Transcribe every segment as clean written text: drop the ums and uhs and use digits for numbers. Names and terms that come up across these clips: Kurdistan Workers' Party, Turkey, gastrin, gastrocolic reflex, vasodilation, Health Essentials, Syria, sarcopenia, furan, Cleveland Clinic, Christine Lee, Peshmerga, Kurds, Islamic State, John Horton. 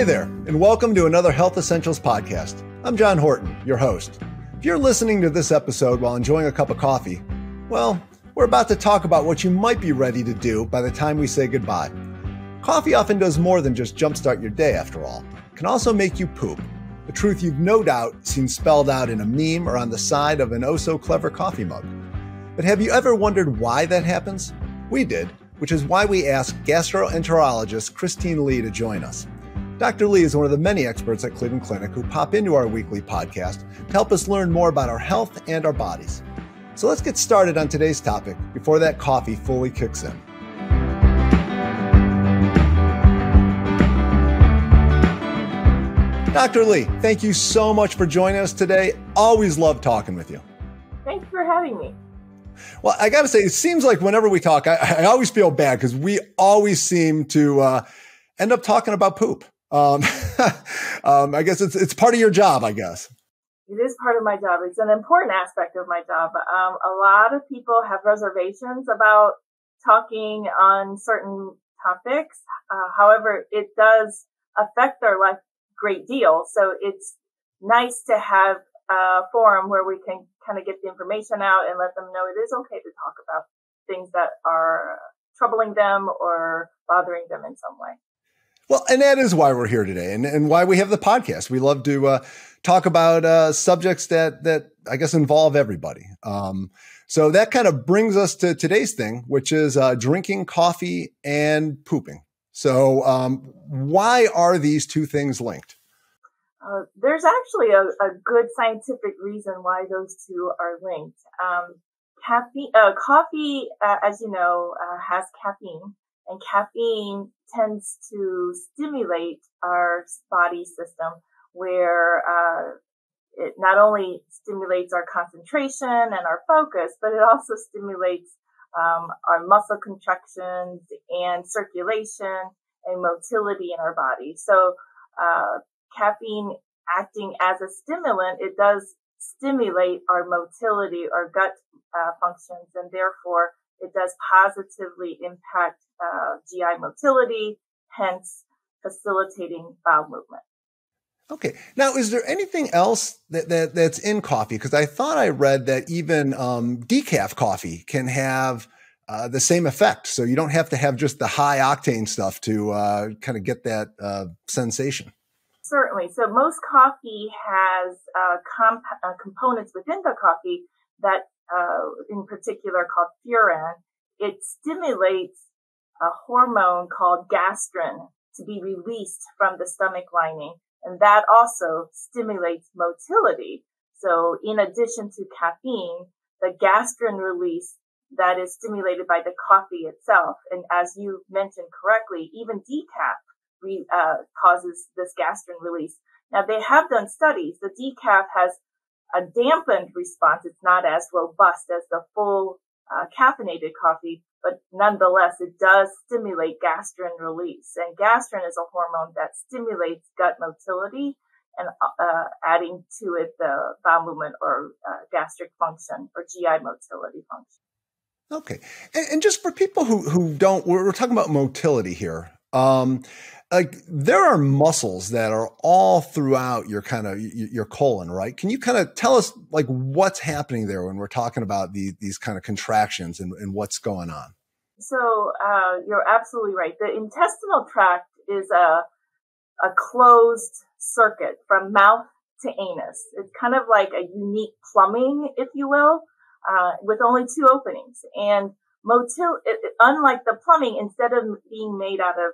Hey there, and welcome to another Health Essentials podcast. I'm John Horton, your host. If you're listening to this episode while enjoying a cup of coffee, well, we're about to talk about what you might be ready to do by the time we say goodbye. Coffee often does more than just jumpstart your day, after all. It can also make you poop, a truth you've no doubt seen spelled out in a meme or on the side of an oh-so-clever coffee mug. But have you ever wondered why that happens? We did, which is why we asked gastroenterologist Christine Lee to join us. Dr. Lee is one of the many experts at Cleveland Clinic who pop into our weekly podcast to help us learn more about our health and our bodies. So let's get started on today's topic before that coffee fully kicks in. Dr. Lee, thank you so much for joining us today. Always love talking with you. Thanks for having me. Well, I got to say, it seems like whenever we talk, I always feel bad because we always seem to end up talking about poop. I guess it's part of your job, I guess. It is part of my job. It's an important aspect of my job. A lot of people have reservations about talking on certain topics. However, it does affect their life a great deal. So it's nice to have a forum where we can kind of get the information out and let them know it is okay to talk about things that are troubling them or bothering them in some way. Well, and that is why we're here today and why we have the podcast. We love to talk about subjects that I guess involve everybody. So that kind of brings us to today's thing, which is drinking coffee and pooping. So why are these two things linked? There's actually a good scientific reason why those two are linked. Coffee, as you know, has caffeine. And caffeine tends to stimulate our body system where it not only stimulates our concentration and our focus, but it also stimulates our muscle contractions and circulation and motility in our body. So caffeine acting as a stimulant, it does stimulate our motility, our gut functions, and therefore it does positively impact GI motility, hence facilitating bowel movement. Okay. Now, is there anything else that's in coffee? Because I thought I read that even decaf coffee can have the same effect. So you don't have to have just the high octane stuff to kind of get that sensation. Certainly. So most coffee has components within the coffee that in particular called furan. It stimulates a hormone called gastrin to be released from the stomach lining. And that also stimulates motility. So in addition to caffeine, the gastrin release that is stimulated by the coffee itself. And as you mentioned correctly, even decaf causes this gastrin release. Now they have done studies. The decaf has a dampened response. It's not as robust as the full caffeinated coffee, but nonetheless, it does stimulate gastrin release. And gastrin is a hormone that stimulates gut motility and adding to it the bowel movement or gastric function or GI motility function. Okay. And just for people who don't, we're talking about motility here. Like there are muscles that are all throughout your kind of your colon, right? Can you kind of tell us like what's happening there when we're talking about these kind of contractions and what's going on? So, you're absolutely right. The intestinal tract is a closed circuit from mouth to anus. It's kind of like a unique plumbing, if you will, with only two openings. And unlike the plumbing, instead of being made out of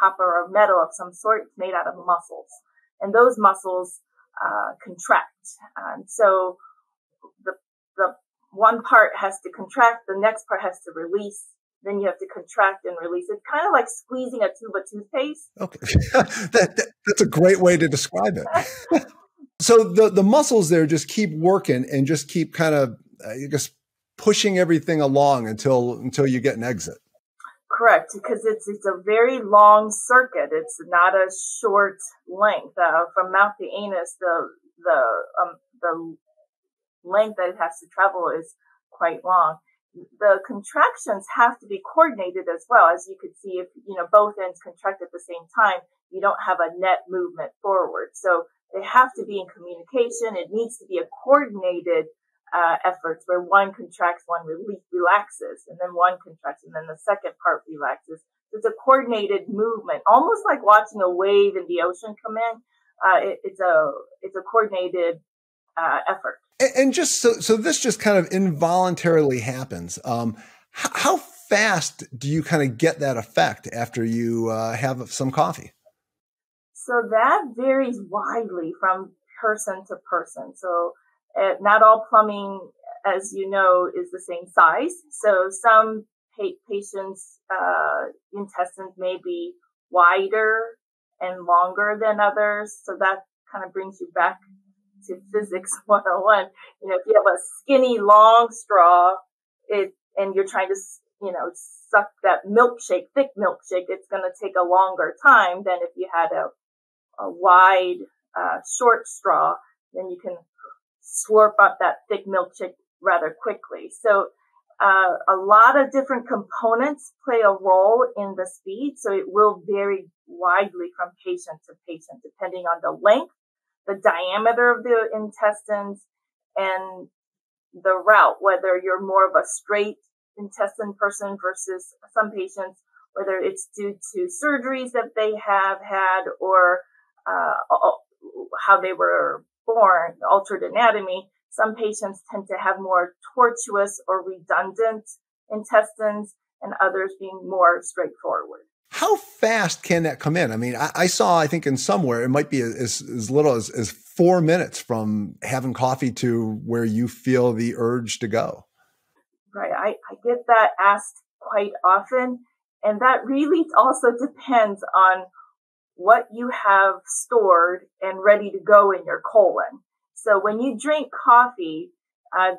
copper or metal of some sort, it's made out of muscles. And those muscles contract. So the one part has to contract, the next part has to release, then you have to contract and release. It's kind of like squeezing a tube of toothpaste. Okay. That's a great way to describe it. So the muscles there just keep working and just keep kind of, I guess, pushing everything along until you get an exit. Correct, because it's a very long circuit. It's not a short length from mouth to anus. The length that it has to travel is quite long. The contractions have to be coordinated as well, as you could see. If both ends contract at the same time, you don't have a net movement forward. So they have to be in communication. It needs to be a coordinated effort where one contracts, one relaxes, and then one contracts, and then the second part relaxes. So it's a coordinated movement, almost like watching a wave in the ocean come in. It's a coordinated effort. And just so this just kind of involuntarily happens. How fast do you kind of get that effect after you have some coffee? So that varies widely from person to person. So not all plumbing, as you know, is the same size. So some patients' intestines may be wider and longer than others. So that kind of brings you back to physics 101. You know, if you have a skinny, long straw, and you're trying to, you know, suck that milkshake, thick milkshake, it's going to take a longer time than if you had a wide, short straw. Then you can slurp up that thick milkshake rather quickly. So a lot of different components play a role in the speed. So it will vary widely from patient to patient, depending on the length, the diameter of the intestines, and the route, whether you're more of a straight intestine person versus some patients, whether it's due to surgeries that they have had or how they were born, altered anatomy. Some patients tend to have more tortuous or redundant intestines and others being more straightforward. How fast can that come in? I mean, I saw, I think in somewhere, it might be as little as 4 minutes from having coffee to where you feel the urge to go. Right. I get that asked quite often. And that really also depends on what you have stored and ready to go in your colon. So when you drink coffee,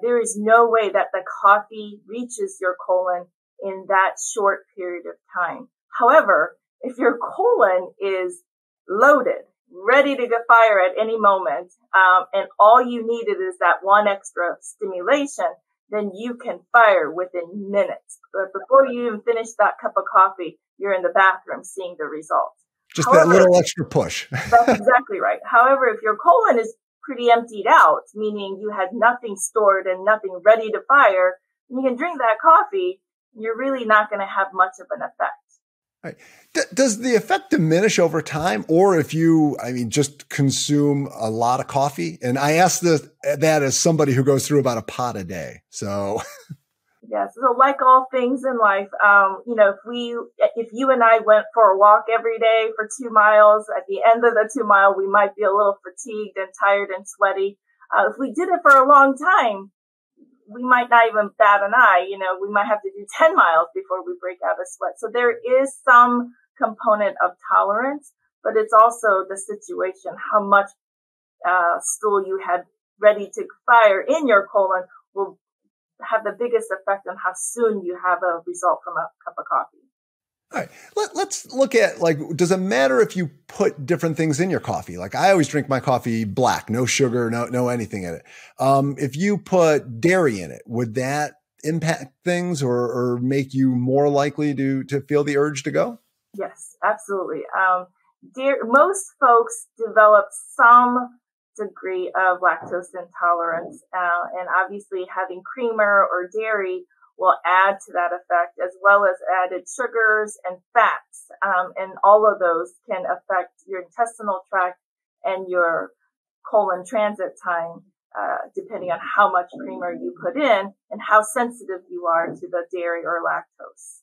there is no way that the coffee reaches your colon in that short period of time. However, if your colon is loaded, ready to fire at any moment, and all you needed is that one extra stimulation, then you can fire within minutes. But before you even finish that cup of coffee, you're in the bathroom seeing the results. Just however, that little extra push. That's exactly right. However, if your colon is pretty emptied out, meaning you had nothing stored and nothing ready to fire, and you can drink that coffee, you're really not going to have much of an effect. Right. Does the effect diminish over time, or if you, I mean, just consume a lot of coffee? And I ask that as somebody who goes through about a pot a day. So, yes. So, like all things in life, you know, if you and I went for a walk every day for 2 miles, at the end of the 2 mile, we might be a little fatigued and tired and sweaty. If we did it for a long time, we might not even bat an eye. You know, we might have to do 10 miles before we break out of sweat. So there is some component of tolerance, but it's also the situation, how much stool you had ready to fire in your colon will have the biggest effect on how soon you have a result from a cup of coffee. All right. Let's look at, like, does it matter if you put different things in your coffee? Like, I always drink my coffee black, no sugar, no anything in it. If you put dairy in it, would that impact things or make you more likely to feel the urge to go? Yes, absolutely. Most folks develop some degree of lactose intolerance. And obviously having creamer or dairy will add to that effect, as well as added sugars and fats. And all of those can affect your intestinal tract and your colon transit time, depending on how much creamer you put in and how sensitive you are to the dairy or lactose.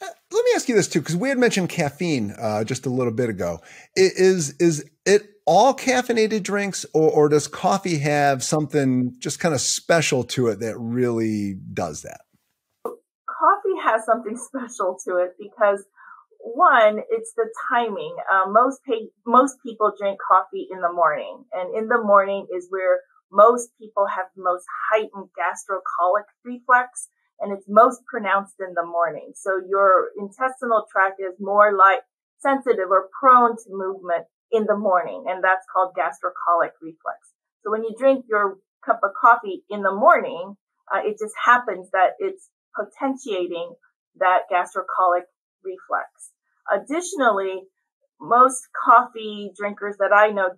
Let me ask you this too, because we had mentioned caffeine just a little bit ago. Is it all caffeinated drinks, or does coffee have something just kind of special to it that really does that? Coffee has something special to it because, one, it's the timing. Most people drink coffee in the morning, and in the morning is where most people have the most heightened gastrocolic reflex, and it's most pronounced in the morning. So your intestinal tract is more sensitive or prone to movement in the morning, and that's called gastrocolic reflex. So when you drink your cup of coffee in the morning, it just happens that it's potentiating that gastrocolic reflex. Additionally, most coffee drinkers that I know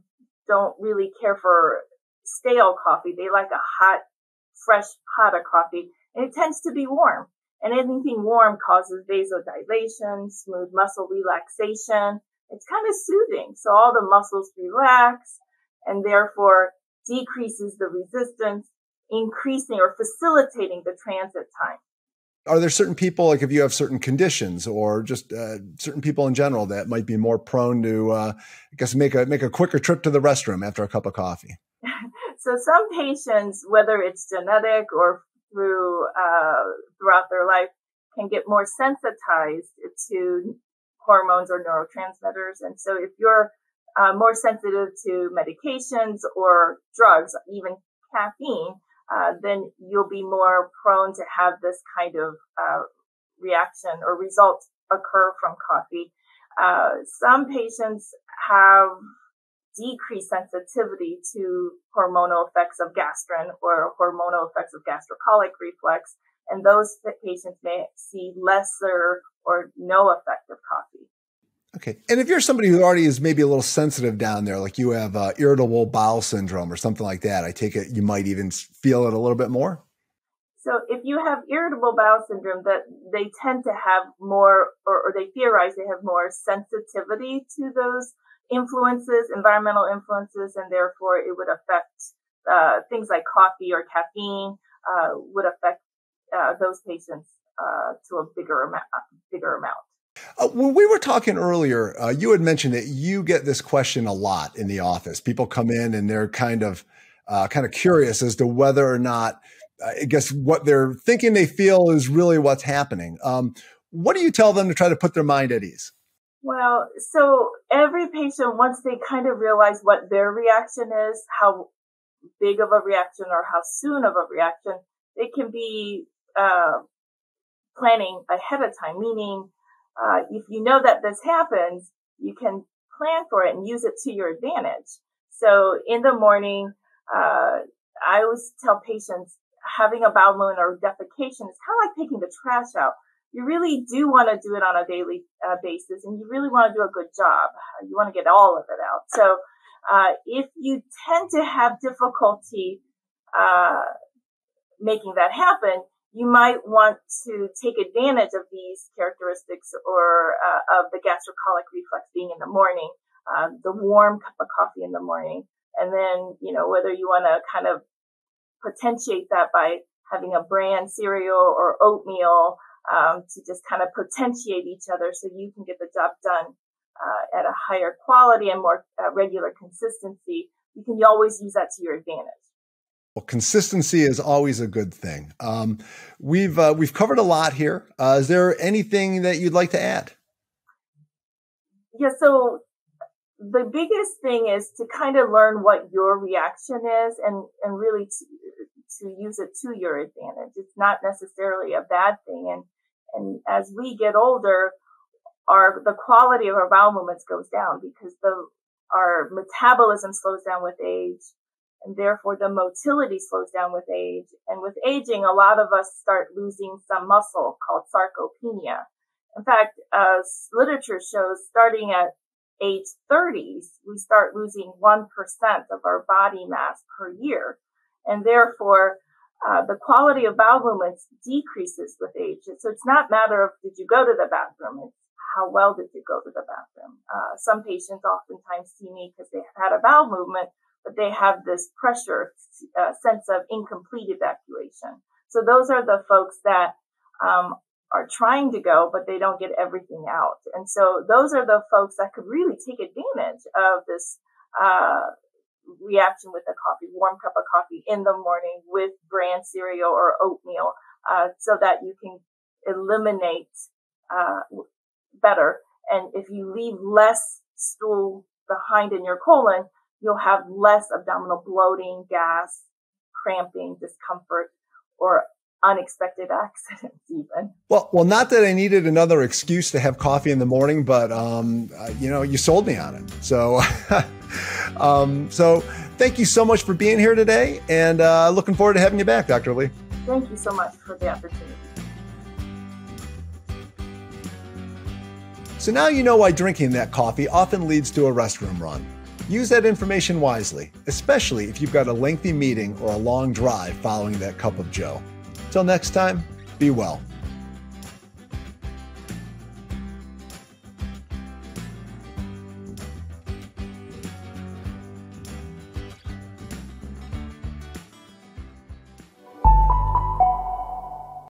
don't really care for stale coffee. They like a hot, fresh pot of coffee, and it tends to be warm. And anything warm causes vasodilation, smooth muscle relaxation. It's kind of soothing. So all the muscles relax and therefore decreases the resistance, increasing or facilitating the transit time. Are there certain people, like if you have certain conditions or just certain people in general that might be more prone to, I guess, make a quicker trip to the restroom after a cup of coffee? So some patients, whether it's genetic or throughout their life, can get more sensitized to hormones or neurotransmitters. And so if you're more sensitive to medications or drugs, even caffeine, then you'll be more prone to have this kind of reaction or result occur from coffee. Some patients have decreased sensitivity to hormonal effects of gastrin or hormonal effects of gastrocolic reflex, and those patients may see lesser or no effect of coffee. Okay. And if you're somebody who already is maybe a little sensitive down there, like you have irritable bowel syndrome or something like that, I take it you might even feel it a little bit more? So if you have irritable bowel syndrome, that they tend to have more, or they theorize they have more sensitivity to those influences, environmental influences, and therefore it would affect things like coffee or caffeine would affect those patients to a bigger amount. When we were talking earlier, you had mentioned that you get this question a lot in the office. People come in and they're kind of curious as to whether or not, I guess, what they're thinking they feel is really what's happening. What do you tell them to try to put their mind at ease? Well, so every patient, once they kind of realize what their reaction is, how big of a reaction or how soon of a reaction, they can be planning ahead of time, meaning if you know that this happens, you can plan for it and use it to your advantage. So in the morning, I always tell patients having a bowel movement or defecation is kind of like taking the trash out. You really do want to do it on a daily basis, and you really want to do a good job. You want to get all of it out. So if you tend to have difficulty making that happen, you might want to take advantage of these characteristics or of the gastrocolic reflex being in the morning, the warm cup of coffee in the morning, and then, you know, whether you want to kind of potentiate that by having a bran cereal or oatmeal, to just kind of potentiate each other so you can get the job done at a higher quality and more regular consistency. You can always use that to your advantage. Well, consistency is always a good thing. We've covered a lot here. Is there anything that you'd like to add? Yeah, so the biggest thing is to kind of learn what your reaction is and really to use it to your advantage. It's not necessarily a bad thing. And as we get older, the quality of our bowel movements goes down because our metabolism slows down with age, and therefore the motility slows down with age. And with aging, a lot of us start losing some muscle called sarcopenia. In fact, literature shows starting at age 30s, we start losing 1% of our body mass per year. And therefore, the quality of bowel movements decreases with age. So it's not a matter of did you go to the bathroom, it's how well did you go to the bathroom. Some patients oftentimes see me because they have had a bowel movement, but they have this pressure, sense of incomplete evacuation. So those are the folks that are trying to go, but they don't get everything out. And so those are the folks that could really take advantage of this reaction with a coffee, warm cup of coffee in the morning with bran cereal or oatmeal, so that you can eliminate better. And if you leave less stool behind in your colon, you'll have less abdominal bloating, gas, cramping, discomfort, or unexpected accidents even. Well, not that I needed another excuse to have coffee in the morning, but you sold me on it. So so thank you so much for being here today, and looking forward to having you back, Dr. Lee. Thank you so much for the opportunity. So now you know why drinking that coffee often leads to a restroom run. Use that information wisely, especially if you've got a lengthy meeting or a long drive following that cup of joe. Till next time, be well.